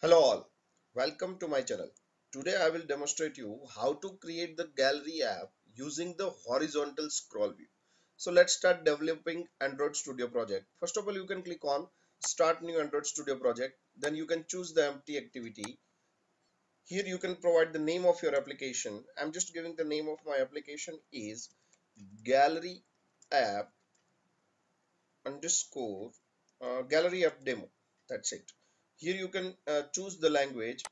Hello all, welcome to my channel. Today I will demonstrate you how to create the gallery app using the horizontal scroll view. So let's start developing Android Studio project. First of all, you can click on Start New Android Studio Project. Then you can choose the empty activity. Here you can provide the name of your application. I'm just giving the name of my application is gallery app underscore gallery app demo. That's it. Here you can choose the language,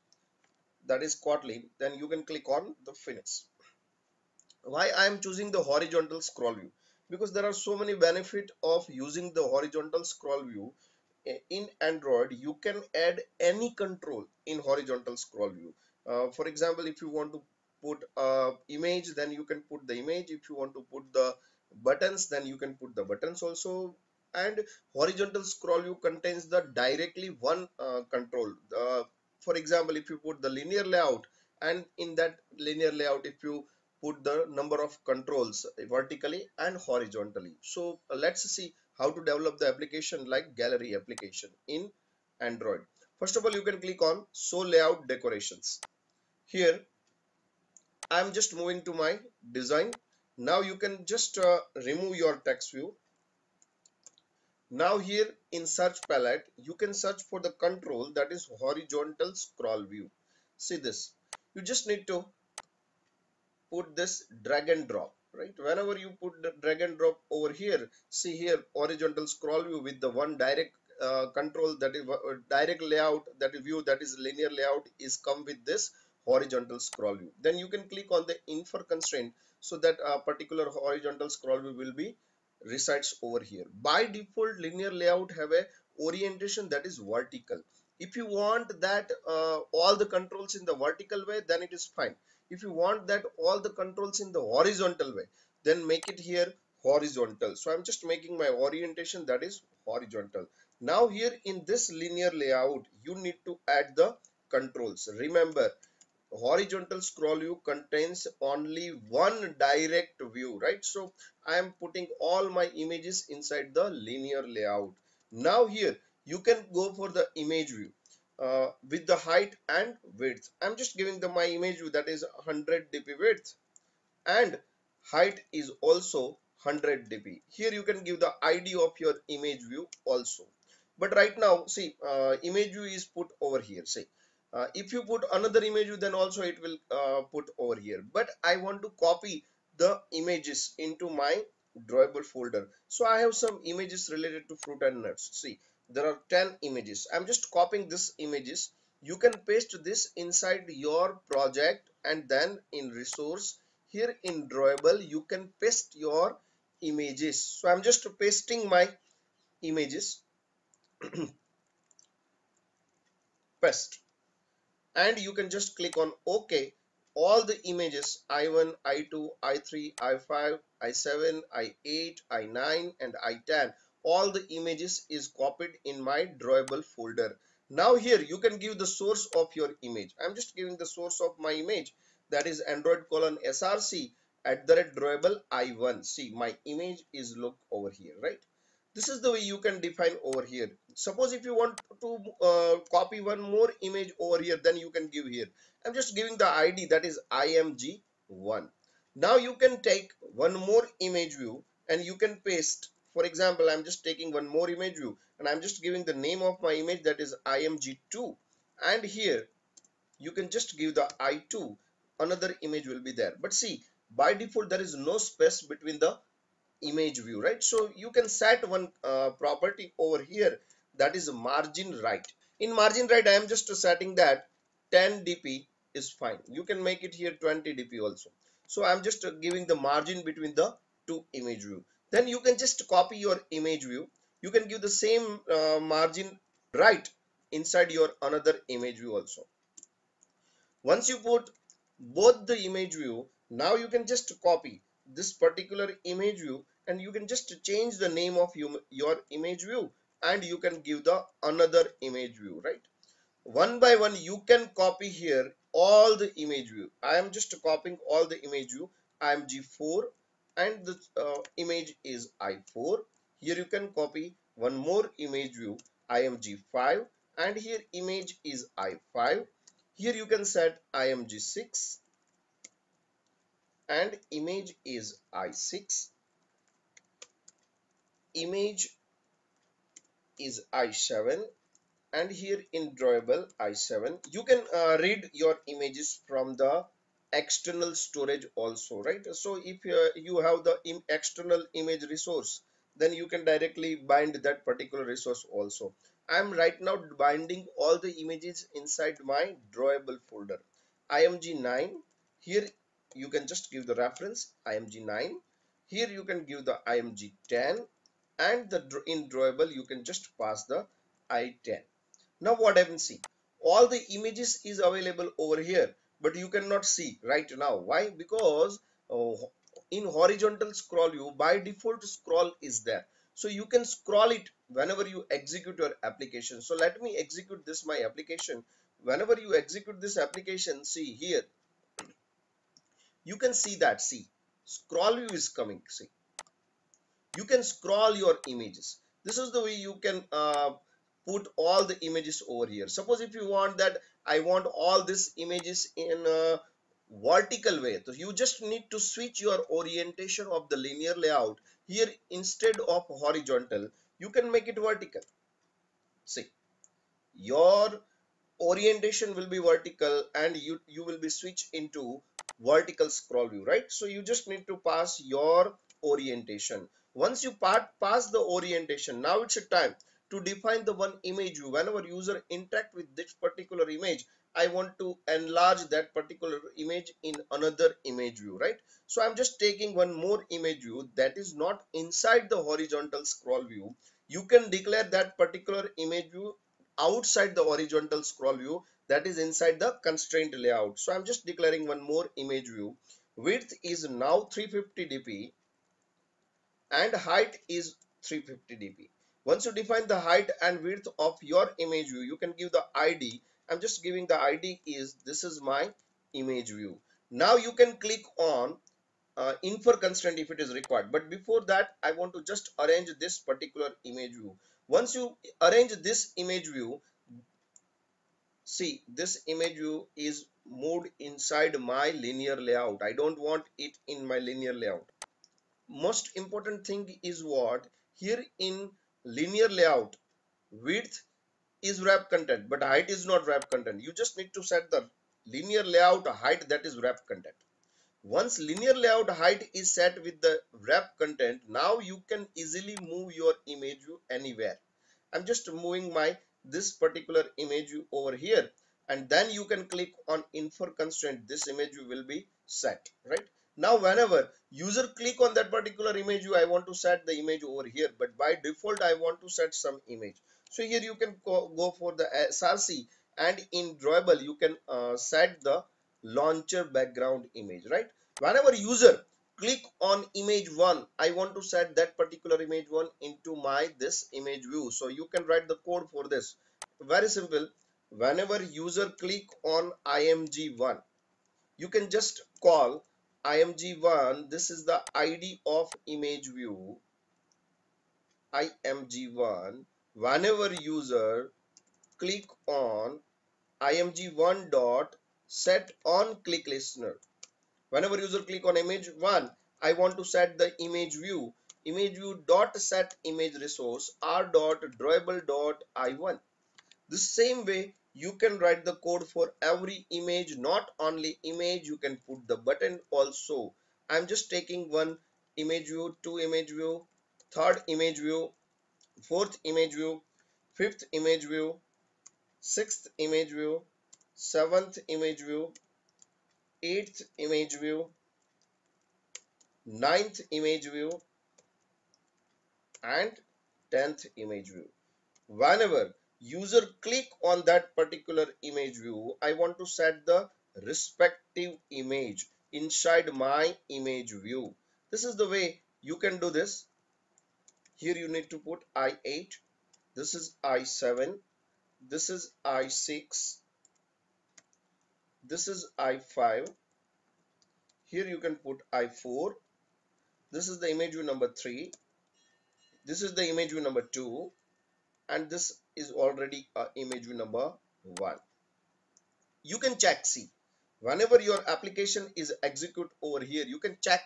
that is Kotlin. Then you can click on the finish. Why I am choosing the horizontal scroll view? Because there are so many benefits of using the horizontal scroll view. In Android, you can add any control in horizontal scroll view. For example, if you want to put an image, then you can put the image. If you want to put the buttons, then you can put the buttons also. And horizontal scroll view contains the directly one control. For example, if you put the linear layout, and in that linear layout if you put the number of controls vertically and horizontally. So let's see how to develop the application like gallery application in Android. First of all, you can click on show layout decorations. Here I am just moving to my design. Now you can just remove your text view. Now here in search palette, you can search for the control that is horizontal scroll view. See this, you just need to put this drag and drop, right? Whenever you put the drag and drop over here, see here horizontal scroll view with the one direct control, that is direct layout, that view that is linear layout is come with this horizontal scroll view. Then you can click on the infer constraint so that a particular horizontal scroll view will be resides over here. By default, linear layout have a orientation that is vertical. If you want that all the controls in the vertical way, then it is fine. If you want that all the controls in the horizontal way, then make it here horizontal. So I'm just making my orientation that is horizontal. Now here in this linear layout, you need to add the controls. Remember, horizontal scroll view contains only one direct view, right? So I am putting all my images inside the linear layout. Now here you can go for the image view with the height and width. I'm just giving the my image view that is 100 dp width and height is also 100 dp. Here you can give the ID of your image view also. But right now, see, image view is put over here. See, if you put another image view, then also it will put over here. But I want to copy the images into my drawable folder. So I have some images related to fruit and nuts. See, there are 10 images. I'm just copying these images. You can paste this inside your project and then in resource, here in drawable, you can paste your images. So I'm just pasting my images. Paste. And you can just click on OK. All the images I1, I2, I3, I5, I7, I8, I9 and I10. All the images is copied in my drawable folder. Now here you can give the source of your image. I'm just giving the source of my image. That is android:/src@drawable i1. See, my image is look over here, right? This is the way you can define over here. Suppose if you want to copy one more image over here, then you can give here. I'm just giving the ID that is img1. Now you can take one more image view and you can paste. For example, I'm just taking one more image view and I'm just giving the name of my image that is img2. And here you can just give the i2. Another image will be there. But see, by default, there is no space between the image view, right? So you can set one property over here, that is margin right. In margin right, I am just setting that 10 dp is fine. You can make it here 20 dp also. So I am just giving the margin between the two image view. Then you can just copy your image view. You can give the same margin right inside your another image view also. Once you put both the image view, now you can just copy this particular image view and you can just change the name of your image view and you can give the another image view, right? One by one you can copy here all the image view. I am just copying all the image view. img4 and the image is i4. Here you can copy one more image view, img5, and here image is i5. Here you can set img6 and image is i6, image is i7, and here in drawable i7. You can read your images from the external storage also, right? So if you have the external image resource, then you can directly bind that particular resource also. I am right now binding all the images inside my drawable folder. img9, here you can just give the reference img9, here you can give the img10, and in drawable you can just pass the i10. Now what I can see, all the images is available over here, but you cannot see right now. Why? Because in horizontal scroll view, by default scroll is there, so you can scroll it whenever you execute your application. So let me execute this my application. Whenever you execute this application, see here you can see that, see, scroll view is coming. See, you can scroll your images. This is the way you can put all the images over here. Suppose if you want that I want all these images in a vertical way, so you just need to switch your orientation of the linear layout. Here instead of horizontal, you can make it vertical. See, your orientation will be vertical and you will be switched into vertical scroll view, right? So you just need to pass your orientation. Once you pass the orientation, now it's a time to define the one image view. Whenever user interact with this particular image, I want to enlarge that particular image in another image view, right? So I'm just taking one more image view that is not inside the horizontal scroll view. You can declare that particular image view outside the horizontal scroll view, that is inside the constraint layout. So I'm just declaring one more image view. Width is now 350 dp and height is 350 dp. Once you define the height and width of your image view, you can give the ID. I'm just giving the ID is, this is my image view. Now you can click on infer constraint if it is required. But before that, I want to just arrange this particular image view. Once you arrange this image view, see, this image view is moved inside my linear layout. I don't want it in my linear layout. Most important thing is what? Here in linear layout, width is wrap content but height is not wrap content. You just need to set the linear layout height, that is wrap content. Once linear layout height is set with the wrap content, now you can easily move your image view anywhere. I'm just moving my this particular image view over here, and then you can click on infer constraint. This image view will be set, right? Now whenever user click on that particular image view, I want to set the image over here, but by default I want to set some image. So here you can go for the src, and in drawable you can set the launcher background image, right? Whenever user click on image 1, I want to set that particular image 1 into my this image view. So you can write the code for this, very simple. Whenever user click on img1, you can just call img1, this is the ID of image view, img1. Whenever user click on img1 dot set on click listener, whenever user click on image 1, I want to set the image view dot set image resource r dot drawable dot i1. The same way you can write the code for every image, not only image, you can put the button also. I'm just taking one image view, two image view, third image view, fourth image view, fifth image view, sixth image view, seventh image view, eighth image view, ninth image view, and 10th image view. Whenever user click on that particular image view, I want to set the respective image inside my image view. This is the way you can do this. Here you need to put i8, this is i7, this is i6, this is i5, here you can put i4, this is the image view number 3, this is the image view number 2, and this is already image view number 1. You can check, see, whenever your application is execute over here, you can check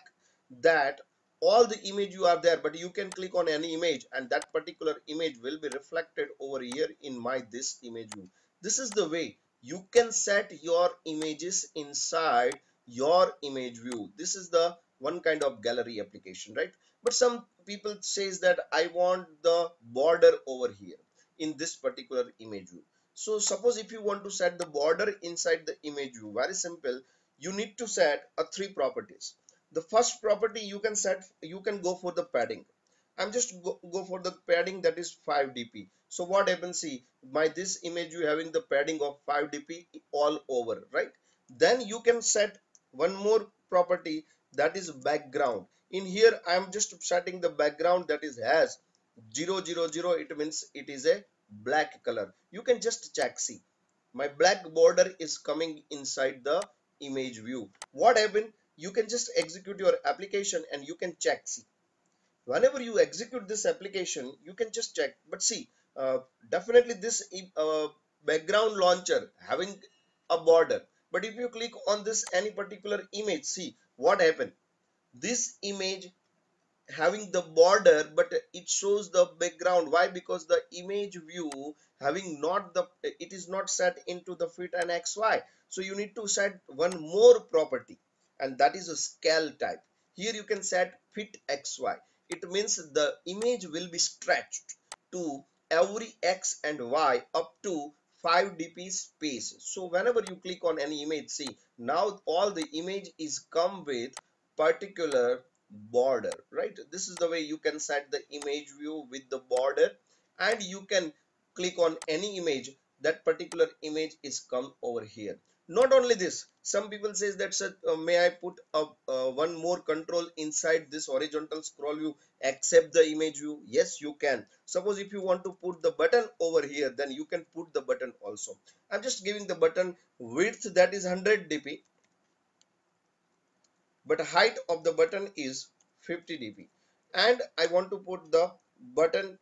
that all the image you are there, but you can click on any image and that particular image will be reflected over here in this image view. This is the way you can set your images inside your image view. This is the one kind of gallery application, right? But some people says that I want the border over here in this particular image view. So suppose if you want to set the border inside the image view, very simple, you need to set three properties. The first property you can set, you can go for the padding. I'm just go for the padding, that is 5 dp. So what happens, see, this image you having the padding of 5 dp all over, right? Then you can set one more property, that is background. In here I'm just setting the background, that is has 0 0 0. It means it is a black color. You can just check, see, my black border is coming inside the image view. What happened, you can just execute your application and you can check, see, whenever you execute this application you can just check. But see, definitely this background launcher having a border, but if you click on this any particular image, see what happened, this image having the border but it shows the background. Why? Because the image view having not the, it is not set into the fit and xy. So you need to set one more property, and that is a scale type. Here you can set fit xy. It means the image will be stretched to every x and y up to 5 dp space. So whenever you click on any image, see, now all the image is come with particular border, right? This is the way you can set the image view with the border, and you can click on any image, that particular image is come over here. Not only this, some people says that may I put one more control inside this horizontal scroll view except the image view? Yes, you can. Suppose if you want to put the button over here, then you can put the button also. I'm just giving the button width, that is 100 dp, but height of the button is 50 dp, and I want to put the button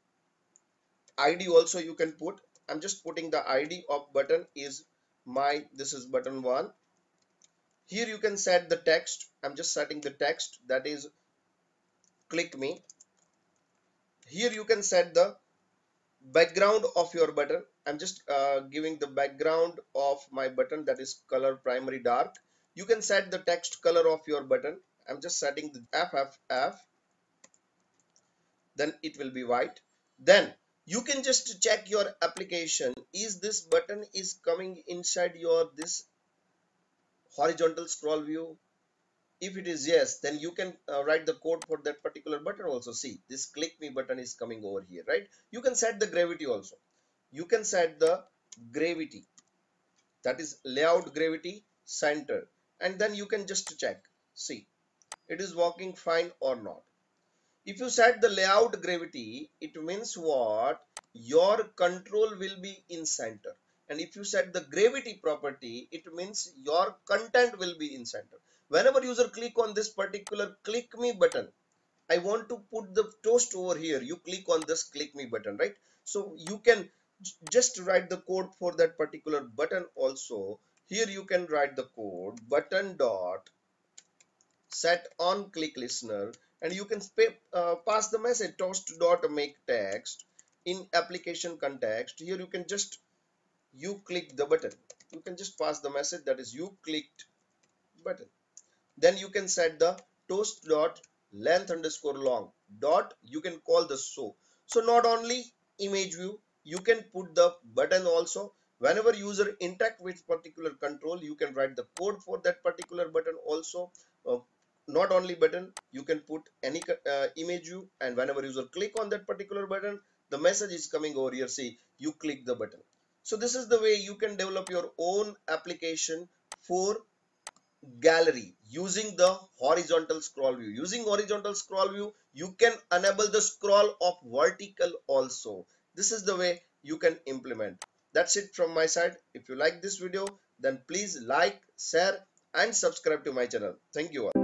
ID also. You can put, I'm just putting the ID of button is this is button 1. Here you can set the text. I'm just setting the text, that is click me. Here you can set the background of your button. I'm just giving the background of my button, that is color primary dark. You can set the text color of your button. I'm just setting the FFF, then it will be white. Then you can just check your application, is this button is coming inside your this horizontal scroll view. If it is yes, then you can write the code for that particular button also. See, this click me button is coming over here, right? You can set the gravity also. You can set the gravity, that is layout gravity center, and then you can just check, see, it is working fine or not. If you set the layout gravity, it means what, your control will be in center, and if you set the gravity property, it means your content will be in center. Whenever user click on this particular click me button, I want to put the toast over here, you click on this click me button, right? So you can just write the code for that particular button also. Here you can write the code button dot set on click listener, and you can pass the message toast dot make text in application context. Here you can just, you click the button, you can just pass the message, that is you clicked button. Then you can set the toast dot length underscore long dot, you can call the show. So not only image view, you can put the button also. Whenever user interact with particular control, you can write the code for that particular button also. Not only button, you can put any image view, and whenever user click on that particular button, the message is coming over here, see, you click the button. So this is the way you can develop your own application for gallery using the horizontal scroll view. Using horizontal scroll view, you can enable the scroll of vertical also. This is the way you can implement. That's it from my side. If you like this video, then please like, share and subscribe to my channel. Thank you all.